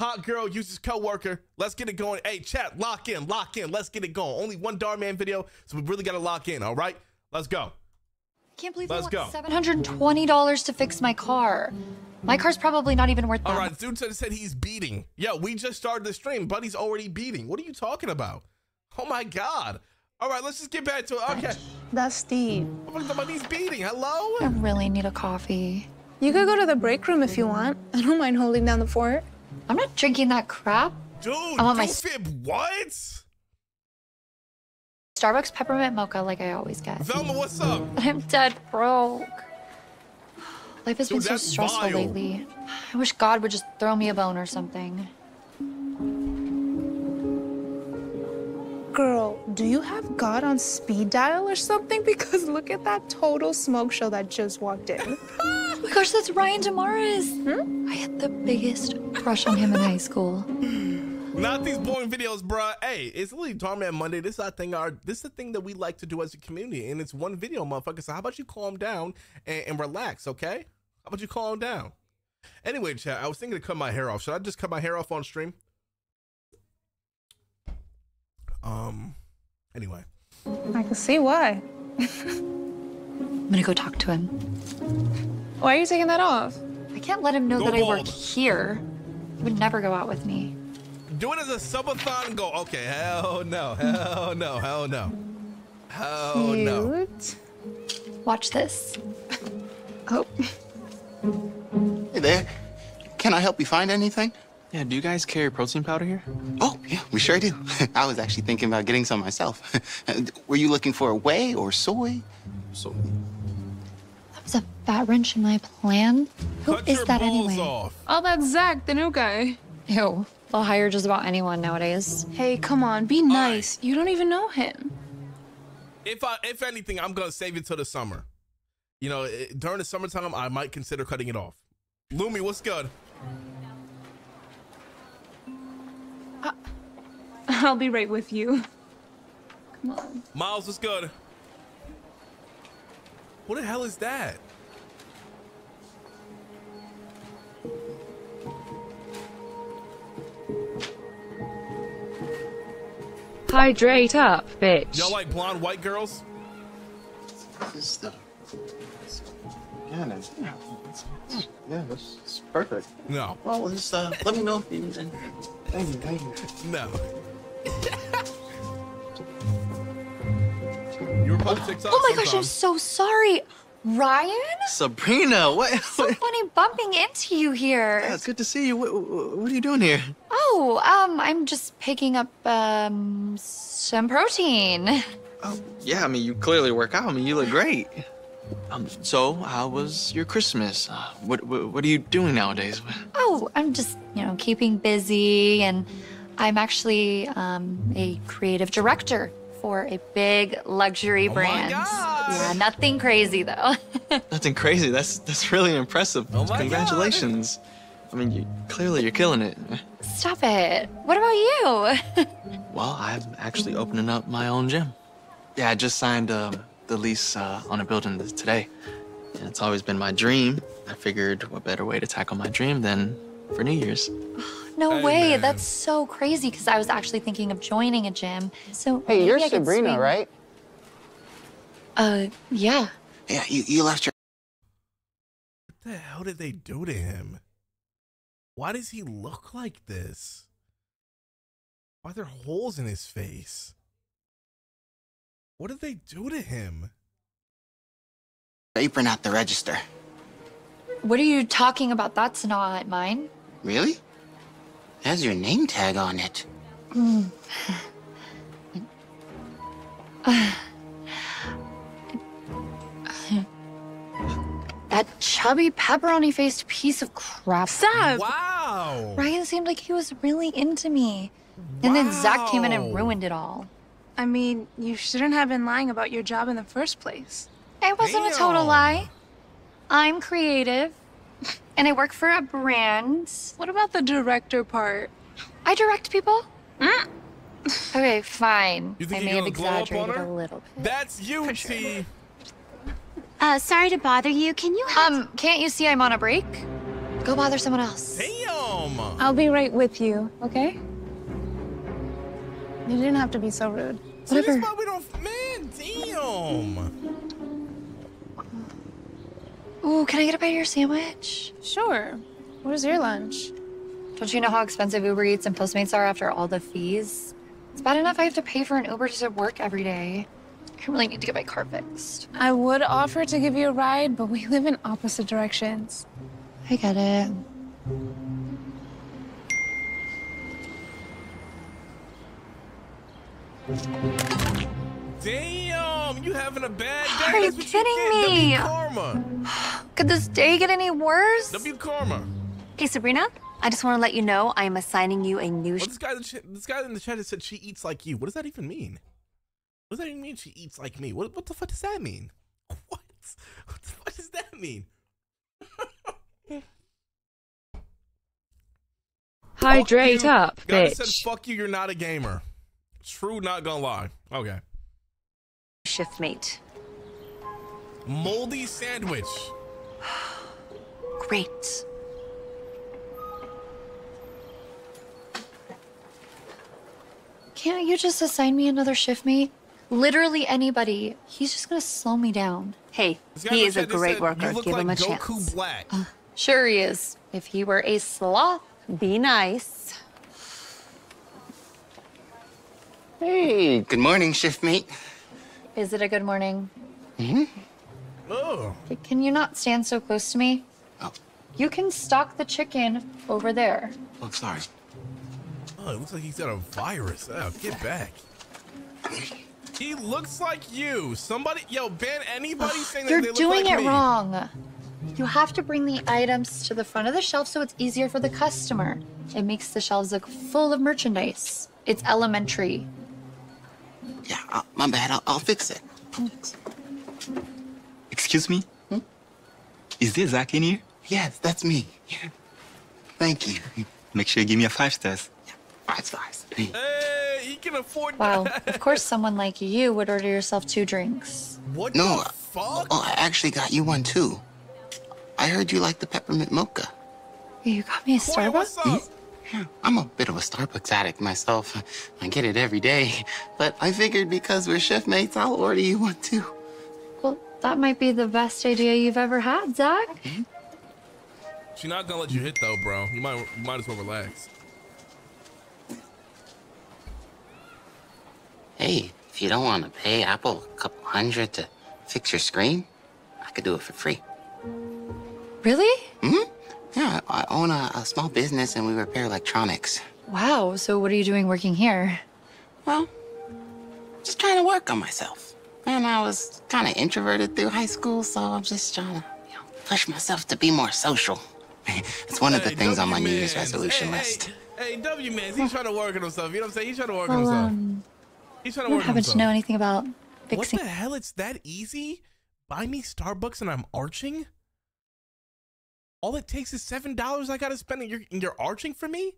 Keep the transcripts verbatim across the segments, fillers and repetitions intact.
Hot girl uses coworker. Let's get it going. Hey, chat, lock in, lock in. Let's get it going. Only one Dhar Mann video, so we really got to lock in, all right? Let's go. I can't believe I want seven hundred twenty dollars to fix my car. My car's probably not even worth that. All right, dude said he's beating. Yo, we just started the stream. Buddy's already beating. What are you talking about? Oh, my God. All right, let's just get back to it. Okay. That's Steve. The money's beating. Hello? I really need a coffee. You could go to the break room if you want. I don't mind holding down the fort. I'm not drinking that crap. Dude, I want my fib, what? Starbucks peppermint mocha like I always get. Velma, what's up? I'm dead broke. Life has Dude, been so stressful vile. lately. I wish God would just throw me a bone or something. Girl, do you have God on speed dial or something? Because look at that total smoke show that just walked in. Oh my gosh, that's Ryan Damaris. Hmm? I had the biggest crush on him in high school. Not these boring videos, bruh. Hey, it's literally Dhar Mann Monday. This is our thing. Our this is the thing that we like to do as a community, and it's one video, motherfucker. So how about you calm down and, and relax, okay? How about you calm down? Anyway, chat. I was thinking to cut my hair off. Should I just cut my hair off on stream? Um. Anyway. I can see why. I'm gonna go talk to him. Why are you taking that off? I can't let him know go that bald. I work here. He would never go out with me. Do it as a subathon goal. Okay, hell no, hell no, hell no. Hell no. Watch this. Oh. Hey there. Can I help you find anything? Yeah, do you guys carry protein powder here? Oh, yeah, we sure do. I was actually thinking about getting some myself. Were you looking for whey or soy? Soy. That was a fat wrench in my plan. Who Cut is your that anyway? Off. Oh, that's Zach, the new guy. Ew. They'll hire just about anyone nowadays. Hey, come on, be nice. Right. You don't even know him. If I, if anything, I'm gonna save it till the summer. You know, it, during the summertime, I might consider cutting it off. Lumi, what's good? Uh, I'll be right with you. Come on. Miles, what's good? What the hell is that? Hydrate up, bitch. Y'all like blonde white girls? This is the... Yeah, that's, yeah, that's perfect. No. Well, just uh, let me know if you... Thank you, thank you. No. You were probably TikTok. Oh my gosh, I'm so sorry. Ryan? Sabrina, what? It's so funny bumping into you here. Yeah, it's good to see you. What, what are you doing here? Oh, um, I'm just picking up um some protein. Oh, yeah. I mean, you clearly work out. I mean, you look great. Um, so how was your Christmas? Uh, what, what what are you doing nowadays? Oh, I'm just you know keeping busy, and I'm actually um a creative director for a big luxury brand. Oh my God. Yeah, nothing crazy though. Nothing crazy. That's that's really impressive. Oh my Congratulations. God. I mean, you clearly you're killing it. Stop it. What about you? Well, I'm actually opening up my own gym. Yeah, I just signed uh, the lease uh, on a building today. And it's always been my dream. I figured what better way to tackle my dream than for New Year's. No hey, way, man. That's so crazy because I was actually thinking of joining a gym. So hey, you're I Sabrina, right? Uh, yeah. Yeah, you, you left your... What the hell did they do to him? Why does he look like this? Why are there holes in his face? What did they do to him? Apron at the register. What are you talking about? That's not mine. Really? It has your name tag on it. Mm. uh, uh, that chubby, pepperoni-faced piece of crap. Sab! Wow! Ryan seemed like he was really into me. And wow. Then Zach came in and ruined it all. I mean, you shouldn't have been lying about your job in the first place. It wasn't Damn. a total lie. I'm creative. And I work for a brand. What about the director part? I direct people? Mm. Okay, fine. You think I may have exaggerated a little bit. That's you, T. Sure. Uh, sorry to bother you. Can you help? Um, can't you see I'm on a break? Go bother someone else. Damn! I'll be right with you, okay? You didn't have to be so rude. So whatever. That's why we don't... Man, damn! Ooh, can I get a bite of your sandwich? Sure. What is your lunch? Don't you know how expensive Uber Eats and Postmates are after all the fees? It's bad enough I have to pay for an Uber to work every day. I really need to get my car fixed. I would offer to give you a ride, but we live in opposite directions. I get it. Damn, you having a bad day? Are you kidding me? W karma. Could this day get any worse? W karma. Hey, Sabrina. I just want to let you know I am assigning you a new. Well, this guy, this guy in the chat said she eats like you. What does that even mean? What does that even mean? She eats like me. What? What the fuck does that mean? What? What the fuck does that mean? Hydrate up, bitch. God said, "Fuck you. You're not a gamer." True, not gonna lie. Okay. Shift mate. Moldy sandwich. Great. Can't you just assign me another shift mate? Literally anybody. He's just gonna slow me down. Hey, he is a great worker. Give him a chance. Goku Black. Uh, sure he is. If he were a sloth, be nice. Hey, good morning, shift mate. Is it a good morning? Mm-hmm. Oh. Can you not stand so close to me? Oh. You can stalk the chicken over there. Oh, sorry. Oh, it looks like he's got a virus. Oh, get back. He looks like you. Somebody, yo, ban anybody Ugh, saying that they look like me. You're doing it wrong. You have to bring the items to the front of the shelf so it's easier for the customer. It makes the shelves look full of merchandise. It's elementary. Yeah, I'll, my bad. I'll, I'll fix it. Excuse me? Hmm? Is there Zach in here? Yes, that's me. Yeah. Thank you. Make sure you give me a five stars. Hey, he can afford wow, that. Of course someone like you would order yourself two drinks. What no, the fuck? Oh, I actually got you one too. I heard you like the peppermint mocha. You got me a Boy, Starbucks? Mm-hmm. Yeah, I'm a bit of a Starbucks addict myself. I get it every day. But I figured because we're shift mates, I'll order you one too. Well, that might be the best idea you've ever had, Zach. Mm-hmm. She's not gonna let you hit though, bro. You might, you might as well relax. Hey, if you don't want to pay Apple a couple hundred to fix your screen, I could do it for free. Really? Mm-hmm. Yeah, I own a, a small business and we repair electronics. Wow, so what are you doing working here? Well, just trying to work on myself. And I was kind of introverted through high school, so I'm just trying to, you know, push myself to be more social. It's one hey, of the things w on my New Year's resolution hey, list. Hey, hey W Mans, he's trying to work on himself. You know what I'm saying? He's trying to work well, on himself. Um... He's trying to I don't happen to know anything about fixing. What the hell? It's that easy? Buy me Starbucks and I'm arching? All it takes is seven dollars I gotta spend and you're, and you're arching for me?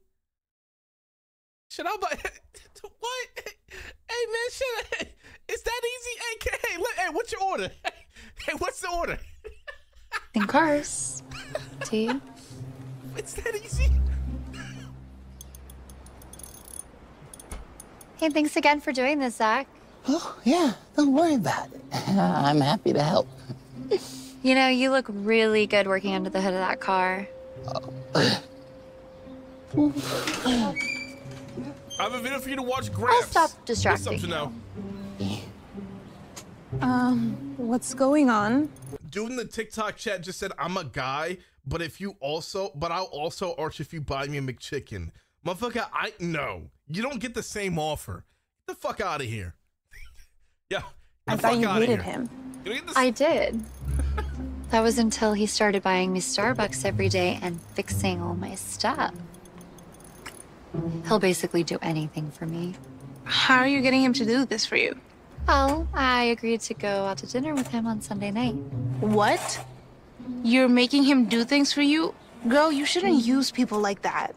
Should I buy what? Hey man, should I, it's that easy? Hey, hey, hey, what's your order? Hey, what's the order? In cars. Tea. It's that easy? Hey, thanks again for doing this, Zach. Oh, yeah, don't worry about it. I'm happy to help. You know, you look really good working under the hood of that car. Oh. I have a video for you to watch, Graphs. I'll stop distracting What's up, you. Um, what's going on? Dude in the TikTok chat just said, I'm a guy, but if you also, but I'll also arch if you buy me a McChicken. Motherfucker, I know. You don't get the same offer. Get the fuck out of here. Yeah. I thought you hated him. I did. That was until he started buying me Starbucks every day and fixing all my stuff. He'll basically do anything for me. How are you getting him to do this for you? Well, I agreed to go out to dinner with him on Sunday night. What? You're making him do things for you? Girl, you shouldn't use people like that.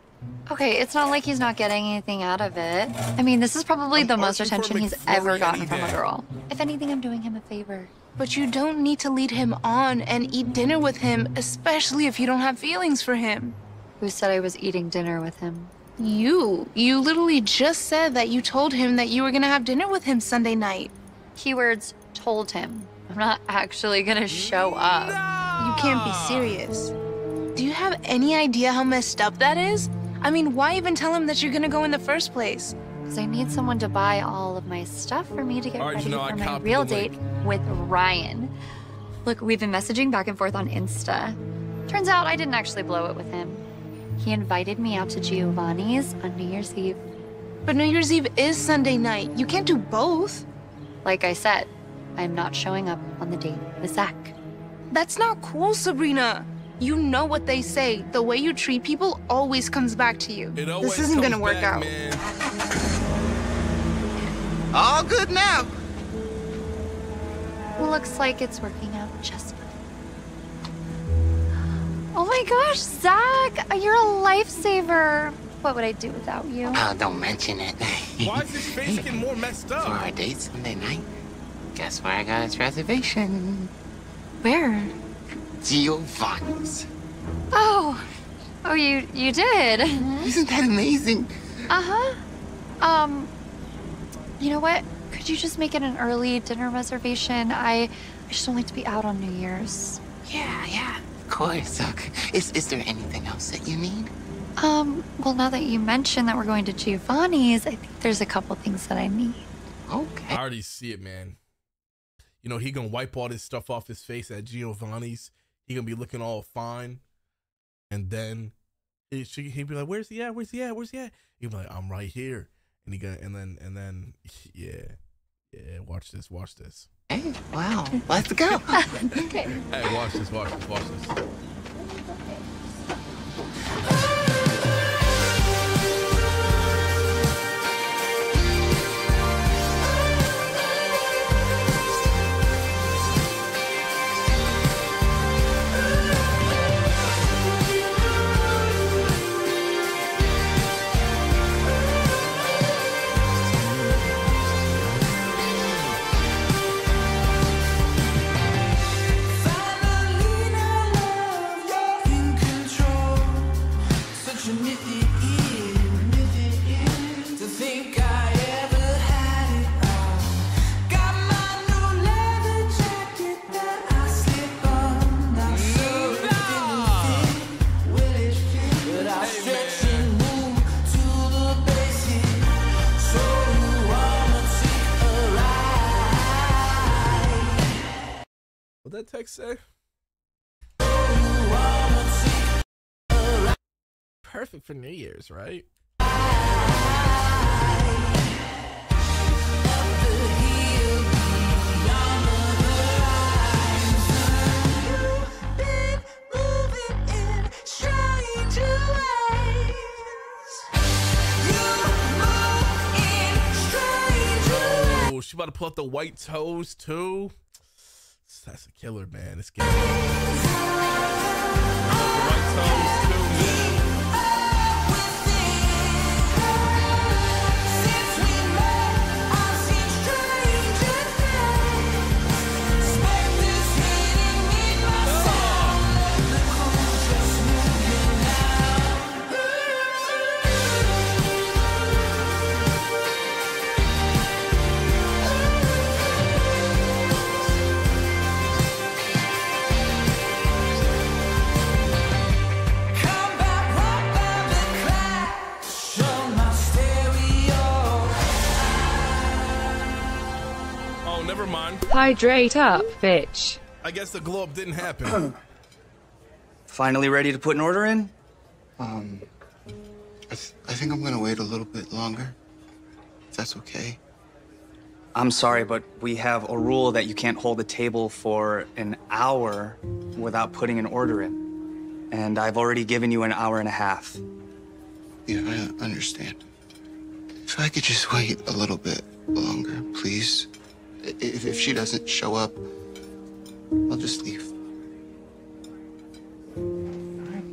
Okay, it's not like he's not getting anything out of it. I mean, this is probably I'm the most attention he's ever gotten from a girl. If anything, I'm doing him a favor. But you don't need to lead him on and eat dinner with him, especially if you don't have feelings for him. Who said I was eating dinner with him? You. You literally just said that you told him that you were gonna have dinner with him Sunday night. Keywords, told him. I'm not actually gonna show up. No! You can't be serious. Do you have any idea how messed up that is? I mean, why even tell him that you're gonna go in the first place? Because I need someone to buy all of my stuff for me to get all ready, right, you know, for my real date with Ryan. Look, we've been messaging back and forth on Insta. Turns out I didn't actually blow it with him. He invited me out to Giovanni's on New Year's Eve. But New Year's Eve is Sunday night. You can't do both. Like I said, I'm not showing up on the date with Zach. That's not cool, Sabrina. You know what they say. The way you treat people always comes back to you. This isn't gonna work out. All good now. Looks like it's working out just fine. Oh my gosh, Zach, you're a lifesaver. What would I do without you? Oh, don't mention it. Why is this face getting more messed up? For our date Sunday night, guess where I got its reservation? Where? Giovanni's. Oh, oh, you you did. Isn't that amazing? Uh huh. Um. You know what? Could you just make it an early dinner reservation? I, I just don't like to be out on New Year's. Yeah, yeah, of course. Okay. Is, is there anything else that you need? Um, well, now that you mentioned that we're going to Giovanni's, I think there's a couple things that I need. Okay. I already see it, man. You know, he gonna wipe all this stuff off his face at Giovanni's. He gonna be looking all fine. And then it, she, he'd be like, where's he at? Where's he at? Where's he at? He'd be like, I'm right here. And he got, and then, and then, yeah, yeah. Watch this, watch this. Hey, wow, let's go. Okay. Hey, watch this, watch this, watch this. That text say? Perfect for New Year's, right? Oh, she about to pull up the white toes too. That's a killer, man. It's getting hydrate up, bitch. I guess the glow up didn't happen. Finally ready to put an order in? Um, I, th I think I'm gonna wait a little bit longer, if that's okay. I'm sorry, but we have a rule that you can't hold a table for an hour without putting an order in. And I've already given you an hour and a half. Yeah, I understand. If I could just wait a little bit longer, please. If, if she doesn't show up, I'll just leave. All right.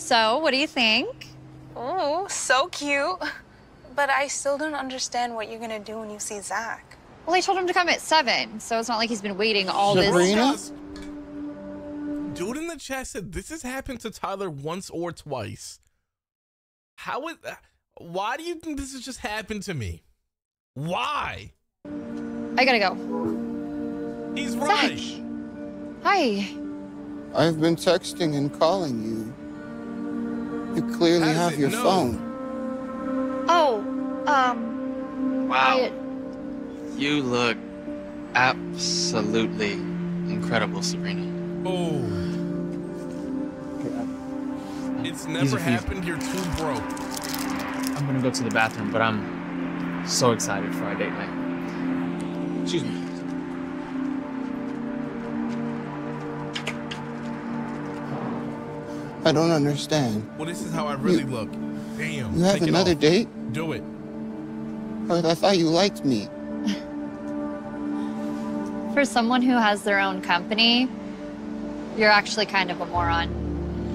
So, what do you think? Oh, so cute. but I still don't understand what you're gonna do when you see Zach. Well, I told him to come at seven, so it's not like he's been waiting all Sabrina? this time. Dude in the chat said this has happened to Tyler once or twice. How is that? Why do you think this has just happened to me? Why? I gotta go. He's Zach. Right. Hi. I've been texting and calling you. You clearly have your know? phone. Oh, um. Wow. I, you look absolutely incredible, Sabrina. Oh. It's never happened. You're too broke. I'm gonna go to the bathroom, but I'm so excited for our date night. Excuse me. I don't understand. Well, this is how I really you, look. Damn. You have another off. date? Do it. I, I thought you liked me. For someone who has their own company, you're actually kind of a moron.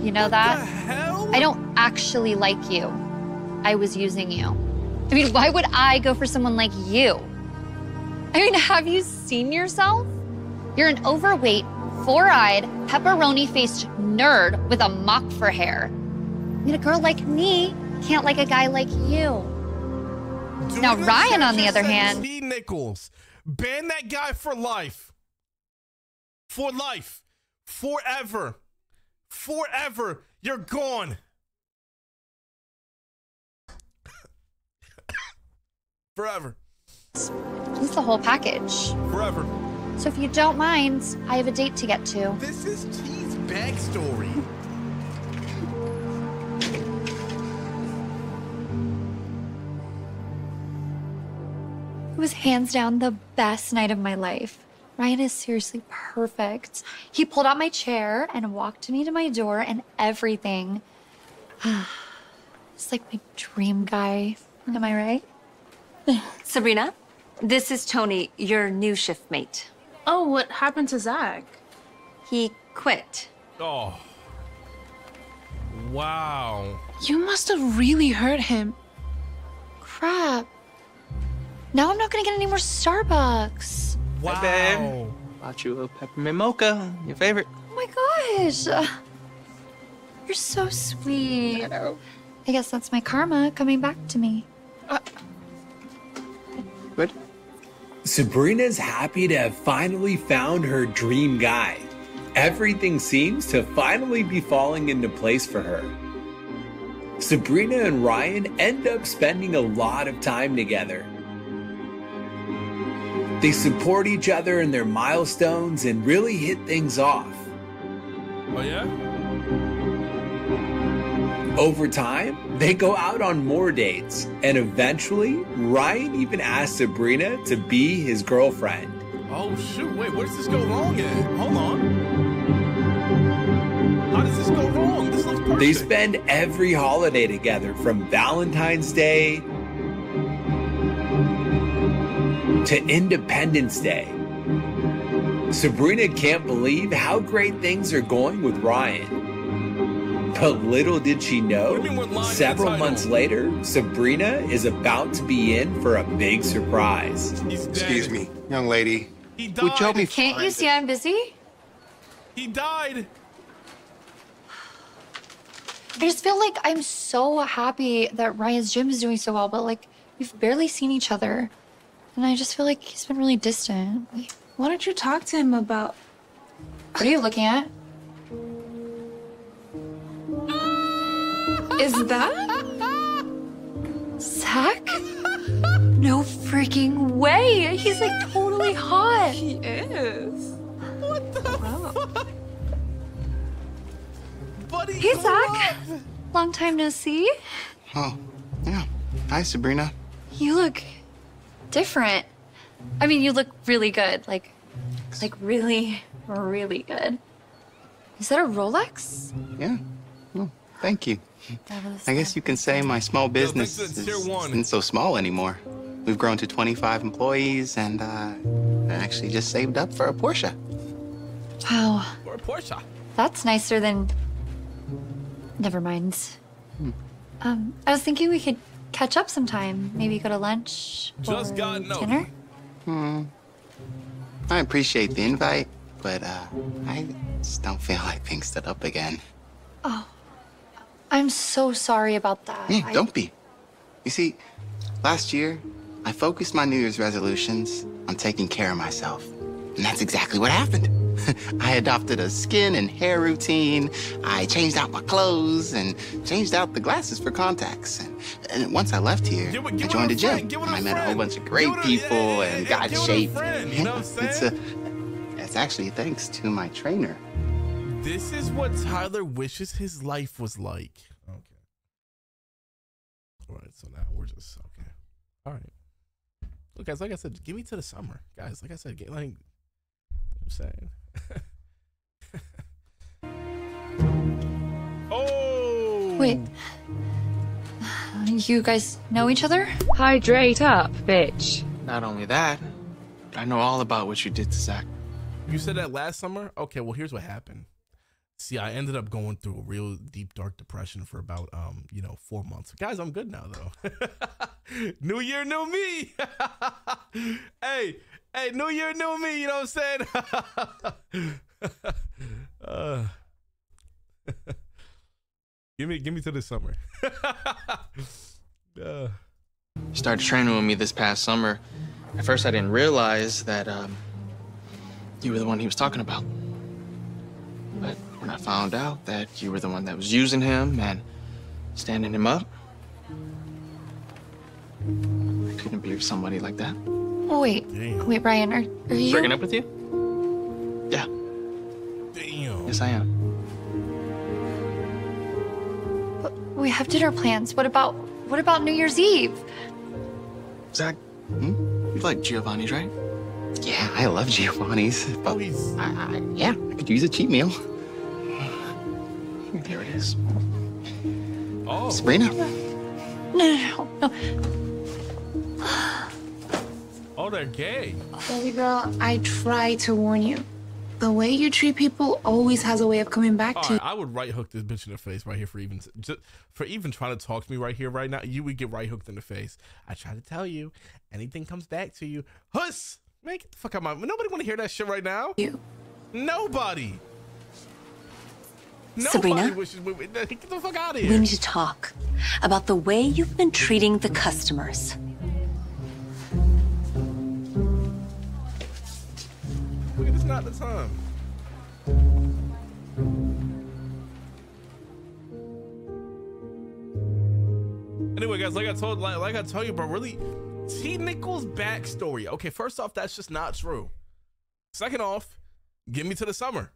You know what that? The hell? I don't actually like you. I was using you. I mean, why would I go for someone like you? I mean, have you seen yourself? You're an overweight, four-eyed, pepperoni-faced nerd with a mop for hair. I mean, a girl like me can't like a guy like you. Dude, now, Ryan, on the other hand... Steve Nichols. Ban that guy for life. For life. Forever. Forever. You're gone. Forever. It's the whole package. Forever. So if you don't mind, I have a date to get to. This is T's backstory. It was hands down the best night of my life. Ryan is seriously perfect. He pulled out my chair and walked me to my door and everything. It's like my dream guy. Am I right? Sabrina, this is Tony, your new shift mate. Oh, what happened to Zach? He quit. Oh. Wow. You must have really hurt him. Crap. Now I'm not gonna get any more Starbucks. Wow. Hey, babe. Bought you a peppermint mocha, your favorite. Oh my gosh. Uh, you're so sweet. I, I guess that's my karma coming back to me. Uh. Good. Sabrina's happy to have finally found her dream guy. Everything seems to finally be falling into place for her. Sabrina and Ryan end up spending a lot of time together. They support each other in their milestones and really hit things off. Oh yeah? Over time, they go out on more dates, and eventually, Ryan even asks Sabrina to be his girlfriend. Oh shoot, wait, where does this go wrong at? Hold on. How does this go wrong? This looks perfect. They spend every holiday together, from Valentine's Day to Independence Day. Sabrina can't believe how great things are going with Ryan. But little did she know, several months later, Sabrina is about to be in for a big surprise. Excuse me, young lady. He died. Would you help me find Can't you see I'm busy? He died. I just feel like I'm so happy that Ryan's gym is doing so well, but like, we've barely seen each other. And I just feel like he's been really distant. Why don't you talk to him about... What are you looking at? Is that Zach? No freaking way! He's like totally hot. He is. What the wow. fuck? Buddy, hey Zach! Up. Long time no see. Oh, yeah. Hi, Sabrina. You look different. I mean, you look really good. Like, like really, really good. Is that a Rolex? Yeah. Well, thank you. I guess you can say my small business isn't so small anymore. We've grown to twenty-five employees, and uh, I actually just saved up for a Porsche. Wow. For a Porsche. That's nicer than... Never mind. Hmm. Um, I was thinking we could catch catch up sometime. Maybe go to lunch or Just got dinner. Hmm. I appreciate the invite, but uh, I just don't feel like being stood up again. Oh, I'm so sorry about that. Yeah, I... don't be. You see, last year, I focused my New Year's resolutions on taking care of myself. And that's exactly what happened. I adopted a skin and hair routine. I changed out my clothes and changed out the glasses for contacts. And, and once I left here, give, give I joined a gym. And I met a whole bunch of great give people a, yeah, and got shaped. Friend, you know what it's, a, it's actually thanks to my trainer. This is what Tyler wishes his life was like. Okay. All right, so now we're just, okay. All right. Look, guys, like I said, give me to the summer. Guys, like I said, get like... I'm saying. Oh! Wait. You guys know each other? Hydrate up, bitch. Not only that, I know all about what you did to Zach. You said that last summer? Okay, well, here's what happened. See, I ended up going through a real deep, dark depression for about, um, you know, four months. Guys, I'm good now, though. New year, new me. Hey. Hey, new year, new me, you know what I'm saying? uh, give me give me to the summer. uh. Started training with me this past summer. At first, I didn't realize that um, you were the one he was talking about. But when I found out that you were the one that was using him and standing him up, I couldn't be with somebody like that. Wait, Damn. wait, Brian, are, are you breaking up with you? Yeah. Damn. Yes, I am. But we have dinner plans. What about what about New Year's Eve? Zach, hmm? you like Giovanni's, right? Yeah, I love Giovanni's. But oh, I, I, yeah, I could use a cheat meal. There it is. Oh, Sabrina. No, no, no. no. Oh, they're gay. Baby girl, I try to warn you. The way you treat people always has a way of coming back All to right, you. I would right hook this bitch in the face right here for even just for even trying to talk to me right here, right now. You would get right hooked in the face. I try to tell you, anything comes back to you. Huss! Man, get the fuck out of my... Nobody want to hear that shit right now. You. Nobody. Sabrina, Nobody wishes, get the fuck out of here. We need to talk about the way you've been treating the customers. It's not the time. Anyway, guys, like I told, like, like I told you, bro, really, T. Nichols' backstory. Okay, first off, that's just not true. Second off, give me to the summer.